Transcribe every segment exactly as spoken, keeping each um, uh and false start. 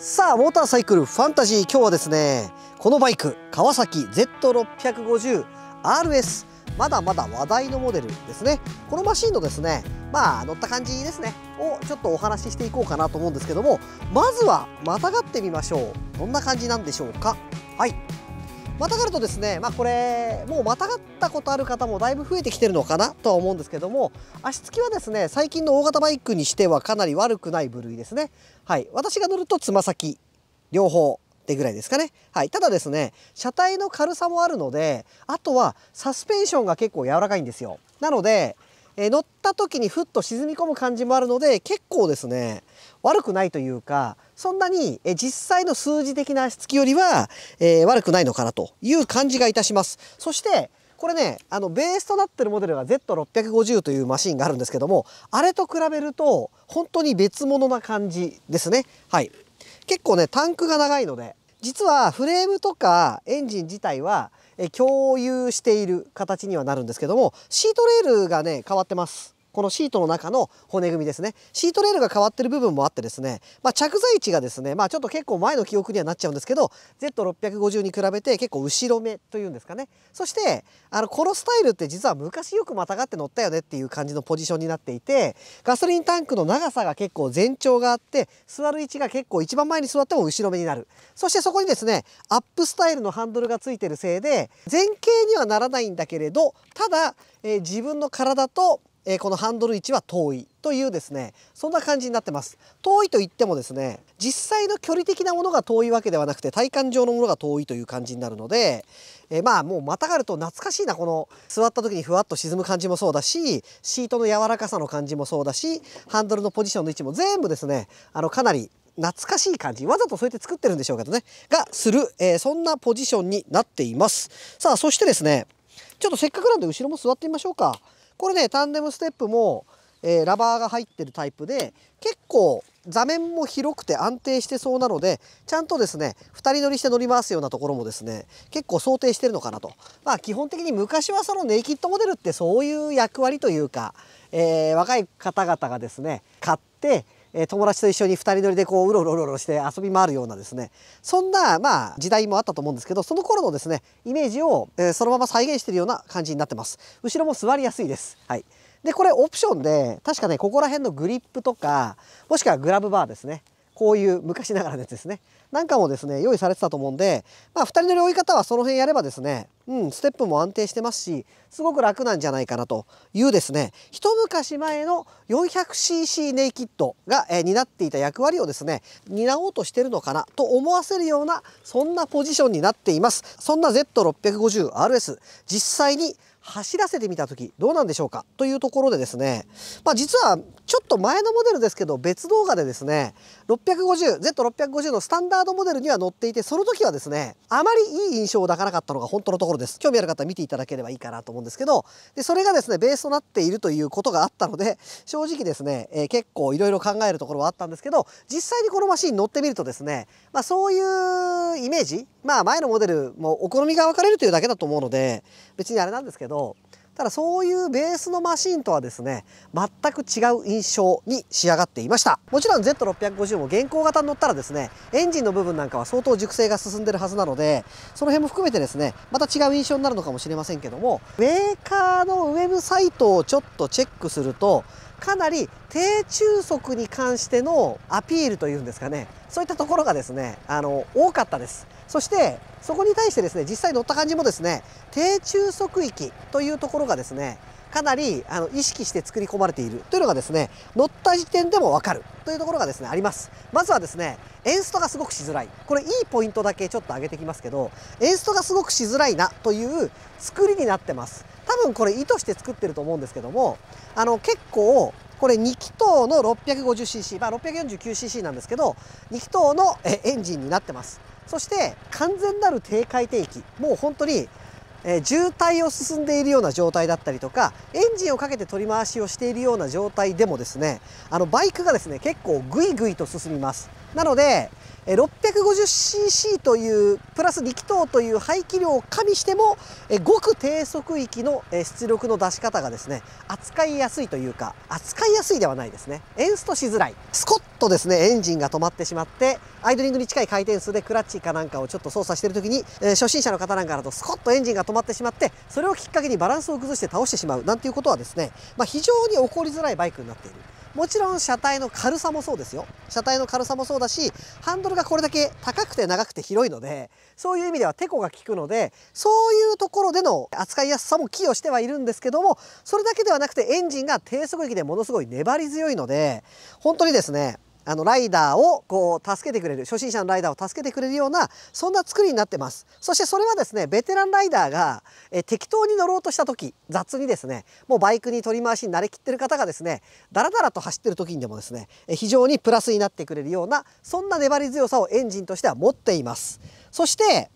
さあ、モーターサイクルファンタジー、今日はですねこのバイクカワサキ ゼットろっぴゃくごじゅうアールエス、 まだまだ話題のモデルですね。このマシンのですねまあ乗った感じですねをちょっとお話ししていこうかなと思うんですけども、まずはまたがってみましょう。どんな感じなんでしょうか。はい、またがるとですね、まあ、これもうまたがったことある方もだいぶ増えてきてるのかなとは思うんですけども、足つきはですね最近の大型バイクにしてはかなり悪くない部類ですね。はい、私が乗るとつま先両方ってぐらいですかね。はい、ただですね車体の軽さもあるので、あとはサスペンションが結構柔らかいんですよ。なので、えー、乗った時にふっと沈み込む感じもあるので、結構ですね悪くないというか、そんなに実際の数字的な足つきよりは、えー、悪くないのかなという感じがいたします。そしてこれねあのベースとなってるモデルが ゼットろっぴゃくごじゅう というマシンがあるんですけども、あれと比べると本当に別物な感じですね。はい、結構ねタンクが長いので、実はフレームとかエンジン自体は共有している形にはなるんですけども、シートレールがね変わってます。このシートの中の骨組みですね、シートレールが変わってる部分もあってですね、まあ、着座位置がですね、まあ、ちょっと結構前の記憶にはなっちゃうんですけど ゼットろっぴゃくごじゅう に比べて結構後ろ目というんですかね。そしてあのこのスタイルって実は昔よくまたがって乗ったよねっていう感じのポジションになっていて、ガソリンタンクの長さが結構全長があって、座る位置が結構一番前に座っても後ろ目になる。そしてそこにですねアップスタイルのハンドルがついてるせいで前傾にはならないんだけれど、ただ、えー、自分の体とえこのハンドル位置は遠いというですね、そんな感じになってます。遠いといってもですね実際の距離的なものが遠いわけではなくて、体感上のものが遠いという感じになるので、えまあもうまたがると懐かしいな、この座った時にふわっと沈む感じもそうだし、シートの柔らかさの感じもそうだし、ハンドルのポジションの位置も全部ですねあのかなり懐かしい感じ、わざとそうやって作ってるんでしょうけどねがする、えー、そんなポジションになっています。さあ、そしてですねちょっとせっかくなんで後ろも座ってみましょうか。これねタンデムステップも、えー、ラバーが入ってるタイプで、結構座面も広くて安定してそうなので、ちゃんとですねふたり乗りして乗り回すようなところもですね結構想定してるのかなと。まあ基本的に昔はそのネイキッドモデルってそういう役割というか、えー、若い方々がですね買って友達と一緒にふたり乗りでこううろうろうろうろして遊び回るようなですね、そんなまあ時代もあったと思うんですけど、その頃のですねイメージをそのまま再現しているような感じになってます。後ろも座りやすいです。はい、でこれオプションで確かねここら辺のグリップとか、もしくはグラブバーですね、こういう昔ながらのやつですねなんかもですね用意されてたと思うんで、まあ、ふたり乗り多い方はその辺やればですね、うん、ステップも安定してますし、すごく楽なんじゃないかなというですね、一昔前の よんひゃくシーシー ネイキッドが、えー、担っていた役割をですね担おうとしてるのかなと思わせるような、そんなポジションになっています。そんな ゼットろっぴゃくごじゅうアールエス 実際に走らせてみた時どうなんでしょうかというところでですね、まあ、実はちょっと前のモデルですけど別動画でですね ゼットろっぴゃくごじゅうのスタンダードモデルには乗っていて、その時はですねあまりいい印象を抱かなかったのが本当のところです。興味ある方は見ていただければいいかなと思うんですけど、でそれがですねベースとなっているということがあったので、正直ですね、えー、結構いろいろ考えるところはあったんですけど、実際にこのマシンに乗ってみるとですね、まあ、そういうイメージ、まあ前のモデルもお好みが分かれるというだけだと思うので別にあれなんですけど、ただそういうベースのマシンとはですね全く違う印象に仕上がっていました。もちろん ゼットろっぴゃくごじゅう も現行型に乗ったらですねエンジンの部分なんかは相当熟成が進んでるはずなので、その辺も含めてですねまた違う印象になるのかもしれませんけども、メーカーのウェブサイトをちょっとチェックすると、かなり低中速に関してのアピールというんですかね、そういったところがですねあの多かったです。そしてそこに対してですね実際乗った感じもですね低中速域というところがですねかなりあの意識して作り込まれているというのがですね乗った時点でも分かるというところがですねあります。まずはですねエンストがすごくしづらい、これいいポイントだけちょっと上げてきますけど、エンストがすごくしづらいなという作りになってます。多分これ意図して作ってると思うんですけども、あの結構これに気筒の ろっぴゃくごじゅうシーシー、まあ、ろっぴゃくよんじゅうきゅうシーシー なんですけどに気筒のエンジンになってます。そして完全なる低回転域、もう本当にえー、渋滞を進んでいるような状態だったりとか、エンジンをかけて取り回しをしているような状態でもですねあのバイクがですね結構グイグイと進みます。なので ろっぴゃくごじゅうシーシー というプラスに気筒という排気量を加味してもごく低速域の出力の出し方がですね扱いやすいというか、扱いやすいではないですね、エンストしづらい、スコッとですねエンジンが止まってしまって、アイドリングに近い回転数でクラッチかなんかをちょっと操作している時に、えー、初心者の方なんかだとスコッとエンジンが止まってしまって、それをきっかけにバランスを崩して倒してしまうなんていうことはですね、まあ、非常に起こりづらいバイクになっている。もちろん車体の軽さもそうですよ。車体の軽さもそうだし、ハンドルがこれだけ高くて長くて広いので、そういう意味ではテコが効くので、そういうところでの扱いやすさも寄与してはいるんですけども、それだけではなくてエンジンが低速域でものすごい粘り強いので、本当にですねあのライダーをこう助けてくれる、初心者のライダーを助けてくれるような、そんな作りになってます。そしてそれはですねベテランライダーがえ適当に乗ろうとした時、雑にですねもうバイクに取り回しに慣れきってる方がですねダラダラと走ってる時にでもですねえ非常にプラスになってくれるような、そんな粘り強さをエンジンとしては持っています。そして、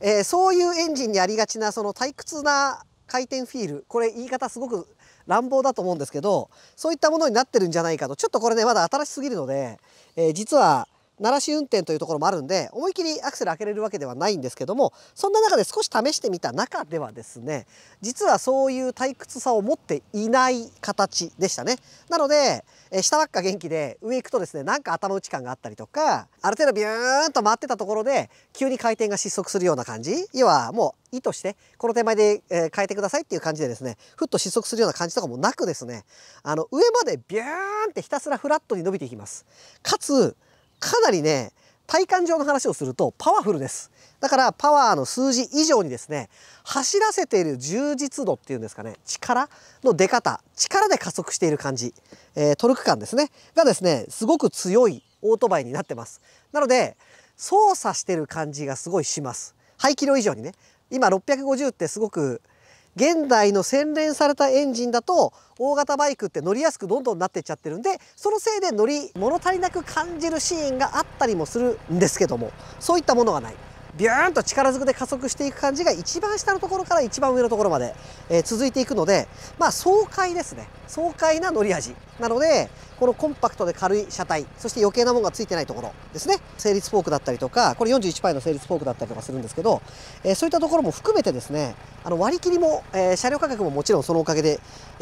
えー、そういうエンジンにありがちなその退屈な回転フィール、これ言い方すごく乱暴だと思うんですけど、そういったものになってるんじゃないかと。ちょっとこれねまだ新しすぎるので、えー、実は慣らし運転というところもあるんで、思い切りアクセル開けれるわけではないんですけども、そんな中で少し試してみた中ではですね、実はそういう退屈さを持っていない形でしたね。なので、えー、下ばっか元気で上行くとですねなんか頭打ち感があったりとか、ある程度ビューンと回ってたところで急に回転が失速するような感じ、要はもう意図してこの手前で変えてくださいっていう感じでですねふっと失速するような感じとかもなくですね、あの上までビューンってひたすらフラットに伸びていきます。かつかなりね体感上の話をするとパワフルです。だからパワーの数字以上にですね走らせている充実度っていうんですかね、力の出方、力で加速している感じ、えー、トルク感ですねがですねすごく強いオートバイになってます。なので操作してる感じがすごいします。排気量以上にね、今ろっぴゃくごじゅうってすごく現代の洗練されたエンジンだと大型バイクって乗りやすくどんどんなってっちゃってるんで、そのせいで乗り物足りなく感じるシーンがあったりもするんですけども、そういったものがない。ビューンと力ずくで加速していく感じが一番下のところから一番上のところまで、えー、続いていくので、まあ爽快ですね。爽快な乗り味なので、このコンパクトで軽い車体、そして余計なものがついてないところですね、整列フォークだったりとか、これよんじゅういちパイの整列フォークだったりとかするんですけど、えー、そういったところも含めてですね、あの割り切りも、えー、車両価格ももちろんそのおかげで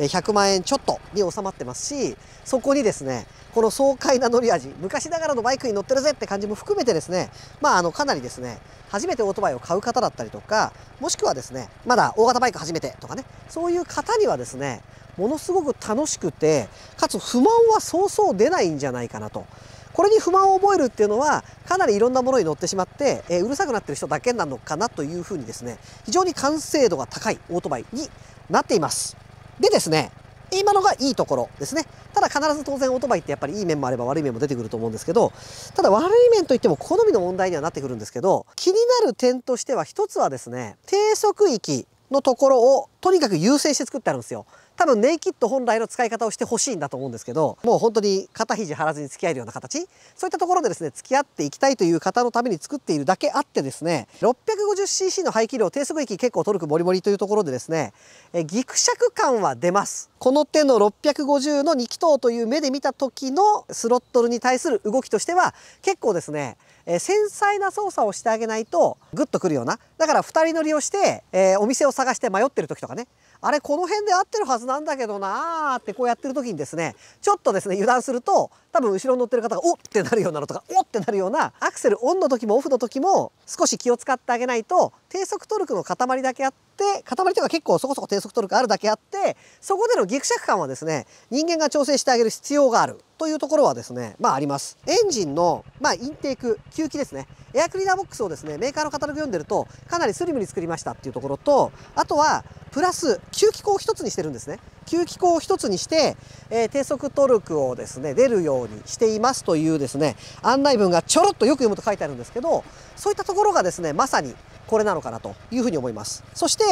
ひゃくまんえんちょっとに収まってますし、そこにですねこの爽快な乗り味、昔ながらのバイクに乗ってるぜって感じも含めてですね、まああのかなりですね初めてオートバイを買う方だったりとか、もしくはですねまだ大型バイク初めてとかね、そういう方にはですねものすごく楽しくて、かつ不満はそうそう出ないんじゃないかなと。これに不満を覚えるっていうのはかなりいろんなものに乗ってしまって、えー、うるさくなってる人だけなのかなというふうにですね、非常に完成度が高いオートバイになっています。でですね今のがいいところですね。ただ必ず当然オートバイってやっぱりいい面もあれば悪い面も出てくると思うんですけど、ただ悪い面といっても好みの問題にはなってくるんですけど、気になる点としては一つはですね、低速域のところをとにかく優先して作ってあるんですよ。多分ネイキッド本来の使い方をしてほしいんだと思うんですけど、もう本当に肩肘張らずに付き合えるような形、そういったところでですね付き合っていきたいという方のために作っているだけあってですね、 ろっぴゃくごじゅうシーシー の排気量、低速域結構トルクモリモリというところでですねえギクシャク感は出ます。この手のろっぴゃくごじゅうのに気筒という目で見た時のスロットルに対する動きとしては結構ですねえ繊細な操作をしてあげないとグッとくるような、だからふたり乗りをして、えー、お店を探して迷ってる時とかね、あれこの辺で合ってるはずなんだけどなーってこうやってる時にですね、ちょっとですね油断すると多分後ろに乗ってる方がおってなるようなのとか、おってなるような、アクセルオンの時もオフの時も少し気を使ってあげないと、低速トルクの塊だけあって、塊というか結構そこそこ低速トルクあるだけあって、そこでのギクシャク感はですね人間が調整してあげる必要があるというところはですねまああります。エンジンのまあインテーク、吸気ですね、エアクリーナーボックスをですねメーカーのカタログ読んでるとかなりスリムに作りましたっていうところと、あとはプラス吸気口を一つにしてるんですね。吸気口を一つにして、えー、低速トルクをですね出るようにしていますというですね案内文がちょろっとよく読むと書いてあるんですけど、そういったところがですねまさにこれなのかなというふうに思います。そして、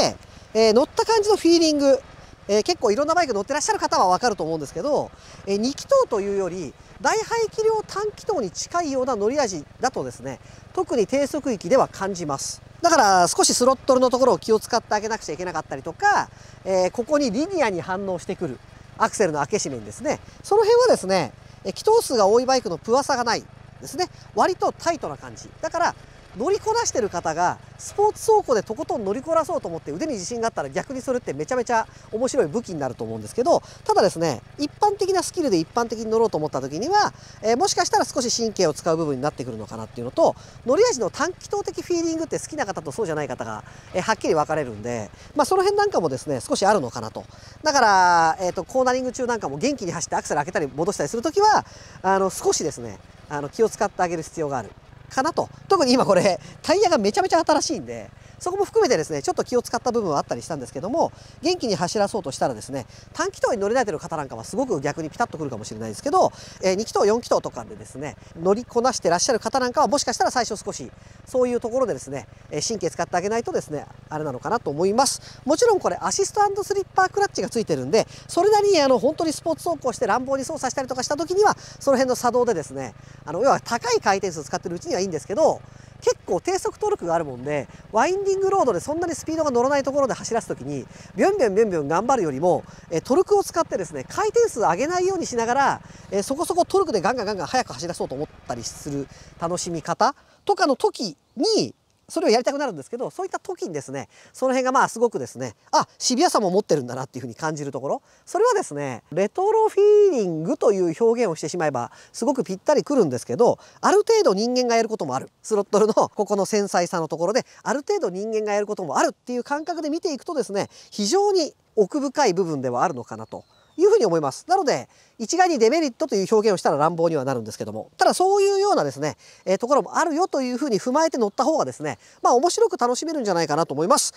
えー、乗った感じのフィーリング、えー、結構いろんなバイク乗ってらっしゃる方は分かると思うんですけど、えー、に気筒というより大排気量短気筒に近いような乗り味だとですね特に低速域では感じます。だから少しスロットルのところを気を使ってあげなくちゃいけなかったりとか、えー、ここにリニアに反応してくるアクセルの開け閉めにですね、その辺はですね気筒数が多いバイクのプワさがないですね、割とタイトな感じだから乗りこなしてる方がスポーツ走行でとことん乗りこなそうと思って腕に自信があったら、逆にそれってめちゃめちゃ面白い武器になると思うんですけど、ただですね、一般的なスキルで一般的に乗ろうと思った時には、えー、もしかしたら少し神経を使う部分になってくるのかなっていうのと、乗り味の短気筒的フィーリングって好きな方とそうじゃない方が、えー、はっきり分かれるんで、まあ、その辺なんかもですね少しあるのかなと。だから、えー、とコーナリング中なんかも元気に走ってアクセル開けたり戻したりする時はあの少しですねあの気を使ってあげる必要があるかなと。特に今これタイヤがめちゃめちゃ新しいんで、そこも含めてですねちょっと気を使った部分はあったりしたんですけども、元気に走らそうとしたらですね短気筒に乗り慣れてる方なんかはすごく逆にピタッとくるかもしれないですけど、えー、に気筒よん気筒とかでですね乗りこなしてらっしゃる方なんかはもしかしたら最初少しそういうところでですね神経使ってあげないとですねあれなのかなと思います。もちろんこれアシスト&スリッパークラッチがついてるんで、それなりにあの本当にスポーツ走行して乱暴に操作したりとかした時にはその辺の作動でですねあの要は高い回転数を使ってるうちにはいいんですけど、結構低速トルクがあるもんでワインディングロードでそんなにスピードが乗らないところで走らす時にビョンビョンビョンビョン頑張るよりもトルクを使ってですね回転数上げないようにしながらそこそこトルクでガンガンガンガン速く走らそうと思ったりする楽しみ方とかの時にそれをやりたくなるんですけど、そういった時にですねその辺がまあすごくですねあシビアさも持ってるんだなっていうふうに感じるところ、それはですねレトロフィーリングという表現をしてしまえばすごくぴったりくるんですけど、ある程度人間がやることもある、スロットルのここの繊細さのところである程度人間がやることもあるっていう感覚で見ていくとですね非常に奥深い部分ではあるのかなというふうに思います。なので一概にデメリットという表現をしたら乱暴にはなるんですけども、ただそういうようなですね、えー、ところもあるよというふうに踏まえて乗った方がですねまあ面白く楽しめるんじゃないかなと思います。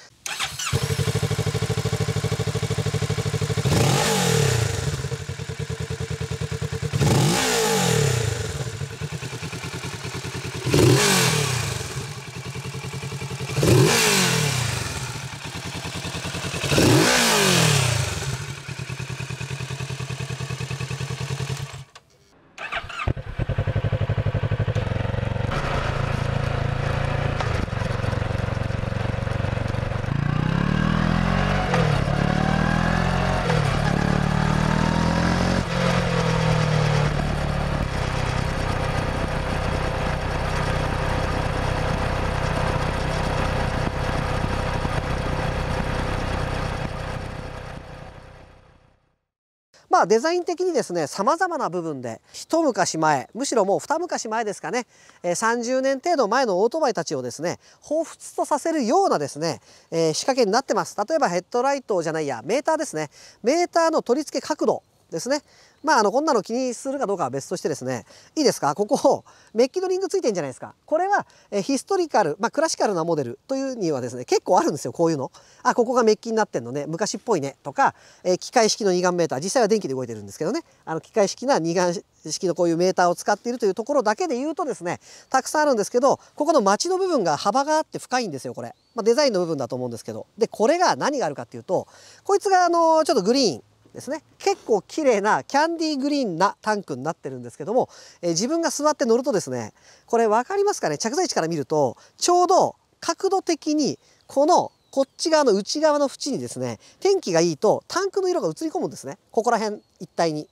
まあデザイン的にですねさまざまな部分で一昔前、むしろもう二昔前ですかね、さんじゅうねん程度前のオートバイたちをですね彷彿とさせるようなですね、えー、仕掛けになってます。例えばヘッドライトじゃないやメーターですね、メーターの取り付け角度ですね、まあ、あのこんなの気にするかどうかは別としてですね、いいですか、ここメッキのリングついてるんじゃないですか。これはえヒストリカル、まあ、クラシカルなモデルというにはですね結構あるんですよ、こういうの。あ、ここがメッキになってんのね、昔っぽいねとか、え機械式の二眼メーター、実際は電気で動いてるんですけどね、あの機械式な二眼式のこういうメーターを使っているというところだけで言うとですねたくさんあるんですけど、ここの町の部分が幅があって深いんですよこれ、まあ、デザインの部分だと思うんですけど、でこれが何があるかっていうと、こいつがあのちょっとグリーンですね、結構綺麗なキャンディーグリーンなタンクになってるんですけども、えー、自分が座って乗るとですねこれ分かりますかね、着座位置から見るとちょうど角度的にこのこっち側の内側の縁にですね天気がいいとタンクの色が映り込むんですね、ここら辺一帯に。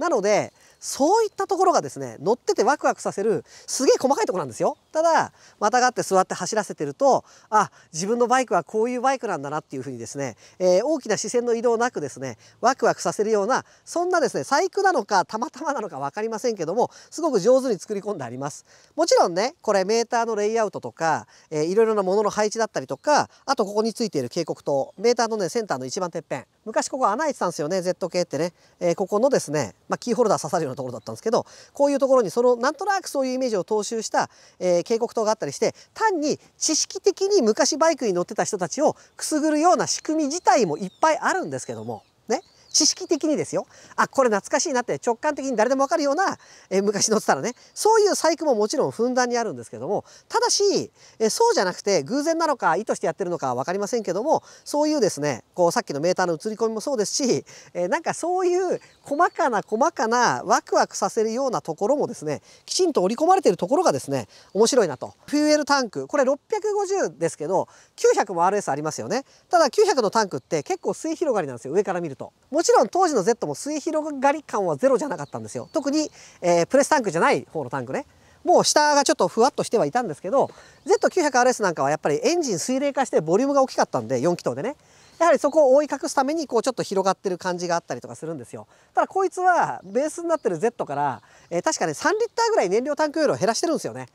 なのでそういったところがですね乗っててワクワクさせるすげえ細かいところなんですよ。ただまたがって座って走らせてると、あ、自分のバイクはこういうバイクなんだなっていうふうにですね、えー、大きな視線の移動なくですねワクワクさせるような、そんなですね細工なのかたまたまなのか分かりませんけども、すごく上手に作り込んであります。もちろんねこれメーターのレイアウトとか、えー、いろいろなものの配置だったりとか、あとここについている警告灯、メーターのねセンターの一番てっぺん、昔ここ穴開いてたんですよね Z 系ってね、えー、ここのですね、まあ、キーホルダー刺さるようなところだったんですけど、こういうところにそのなんとなくそういうイメージを踏襲した、えー、警告灯があったりして、単に知識的に昔バイクに乗ってた人たちをくすぐるような仕組み自体もいっぱいあるんですけどもね、知識的にですよ、あ、これ懐かしいなって直感的に誰でも分かるような、えー、昔乗ってたらねそういう細工ももちろんふんだんにあるんですけども、ただし、えー、そうじゃなくて偶然なのか意図してやってるのかは分かりませんけども、そういうですねこうさっきのメーターの映り込みもそうですし、えー、なんかそういう細かな細かなワクワクさせるようなところもですねきちんと織り込まれているところがですね面白いなと。フューエルタンク、これろっぴゃくごじゅうですけどきゅうひゃくも アールエス ありますよね。ただきゅうひゃくのタンクって結構水広がりなんですよ、上から見ると。もちろん当時の Z も水広がり感はゼロじゃなかったんですよ。特に、えー、プレスタンクじゃない方のタンクね。もう下がちょっとふわっとしてはいたんですけど、 ゼットきゅうひゃくアールエス なんかはやっぱりエンジン水冷化してボリュームが大きかったんで、よん気筒でね、やはりそこを覆い隠すためにこうちょっと広がってる感じがあったりとかするんですよ。ただこいつはベースになってる Z から、えー、確かねさんリッターぐらい燃料タンク容量を減らしてるんですよね。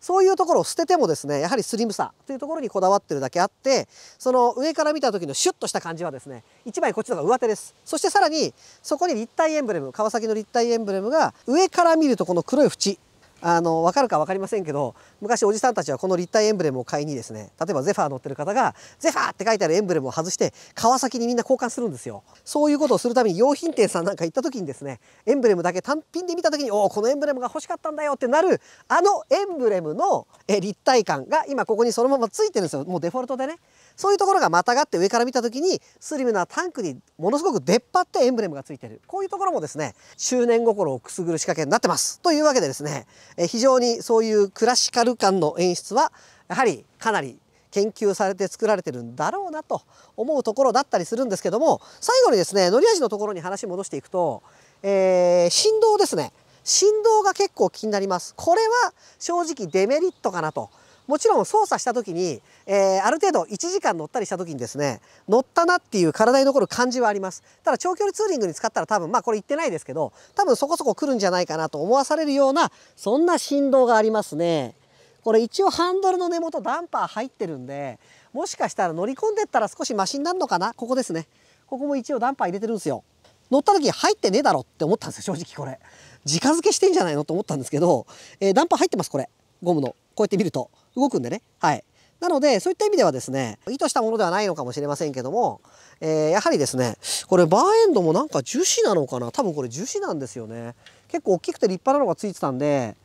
そういうところを捨ててもですね、やはりスリムさというところにこだわってるだけあって、その上から見た時のシュッとした感じはですね、いちまいこっちの方が上手です。そしてさらにそこに立体エンブレム、川崎の立体エンブレムが上から見るとこの黒い縁、あの分かるか分かりませんけど、昔おじさんたちはこの立体エンブレムを買いにですね、例えばゼファー乗ってる方がゼファーって書いてあるエンブレムを外して川崎にみんな交換するんですよ。そういうことをするために洋品店さんなんか行った時にですね、エンブレムだけ単品で見た時に、おおこのエンブレムが欲しかったんだよってなる、あのエンブレムの立体感が今ここにそのままついてるんですよ、もうデフォルトでね。そういうところがまたがって上から見た時にスリムなタンクにものすごく出っ張ってエンブレムがついてる、こういうところもですね執念心をくすぐる仕掛けになってます。というわけでですね、え非常にそういうクラシカル感の演出はやはりかなり研究されて作られてるんだろうなと思うところだったりするんですけども、最後にですね乗り味のところに話戻していくと、えー、振動ですね、振動が結構気になります。これは正直デメリットかなと。もちろん操作した時に、えー、ある程度いちじかん乗ったりした時にですね、乗ったなっていう体に残る感じはあります。ただ長距離ツーリングに使ったら多分まあこれ言ってないですけど、多分そこそこ来るんじゃないかなと思わされるようなそんな振動がありますね。これ一応ハンドルの根元ダンパー入ってるんで、もしかしたら乗り込んでったら少しマシになるのかな。ここですね、ここも一応ダンパー入れてるんですよ。乗った時入ってねえだろって思ったんですよ、正直。これ直づけしてんじゃないのと思ったんですけど、えー、ダンパー入ってます。これゴムのこうやって見ると動くんでね、はい、なのでそういった意味ではですね意図したものではないのかもしれませんけども、えー、やはりですねこれバーエンドもなんか樹脂なのかな、多分これ樹脂なんですよね。結構大きくて立派なのがついてたんで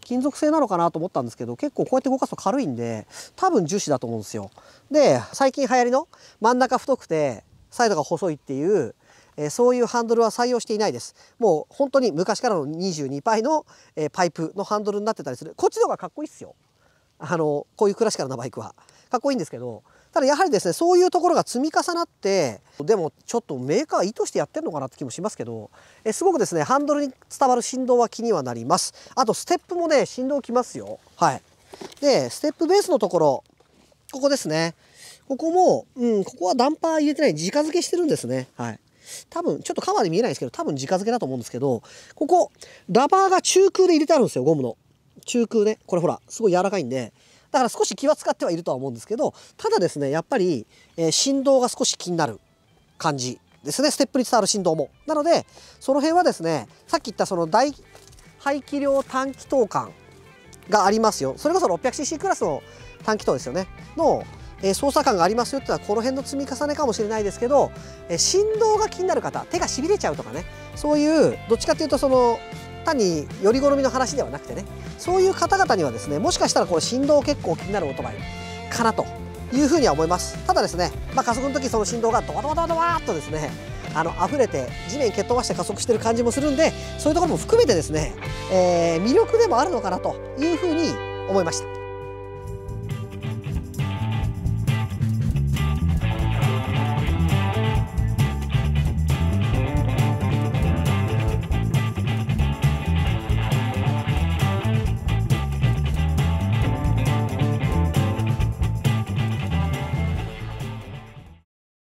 金属製なのかなと思ったんですけど、結構こうやって動かすと軽いんで多分樹脂だと思うんですよ。で最近流行りの真ん中太くてサイドが細いっていう、えー、そういうハンドルは採用していないです。もう本当に昔からのにじゅうにばいの、えー、パイプのハンドルになってたりする。こっちの方がかっこいいっすよ。あのこういうクラシカルなバイクはかっこいいんですけど、ただやはりですねそういうところが積み重なって、でもちょっとメーカー意図してやってるのかなって気もしますけど、えすごくですねハンドルに伝わる振動は気にはなります。あとステップもね振動きますよ。はい、でステップベースのところ、ここですね、ここも、うん、ここはダンパー入れてない、直付けしてるんですね。はい、多分ちょっとカバーで見えないんですけど多分直付けだと思うんですけど、ここラバーが中空で入れてあるんですよ、ゴムの中空ね。これほらすごい柔らかいんで、だから少し気は使ってはいるとは思うんですけど、ただですねやっぱり、えー、振動が少し気になる感じですね、ステップに伝わる振動も。なのでその辺はですねさっき言ったその大排気量短気筒感がありますよ。それこそ ろっぴゃくシーシー クラスの短気筒ですよねの、えー、操作感がありますよっていうのはこの辺の積み重ねかもしれないですけど、えー、振動が気になる方、手がしびれちゃうとかね、そういうどっちかっていうとその単により好みの話ではなくてね、そういう方々にはですねもしかしたらこれ振動結構気になるオートバイかなというふうには思います。ただですね、まあ、加速の時その振動がドワドワドワドワーっとですねあの溢れて地面蹴っ飛ばして加速してる感じもするんで、そういうところも含めてですね、えー、魅力でもあるのかなというふうに思いました。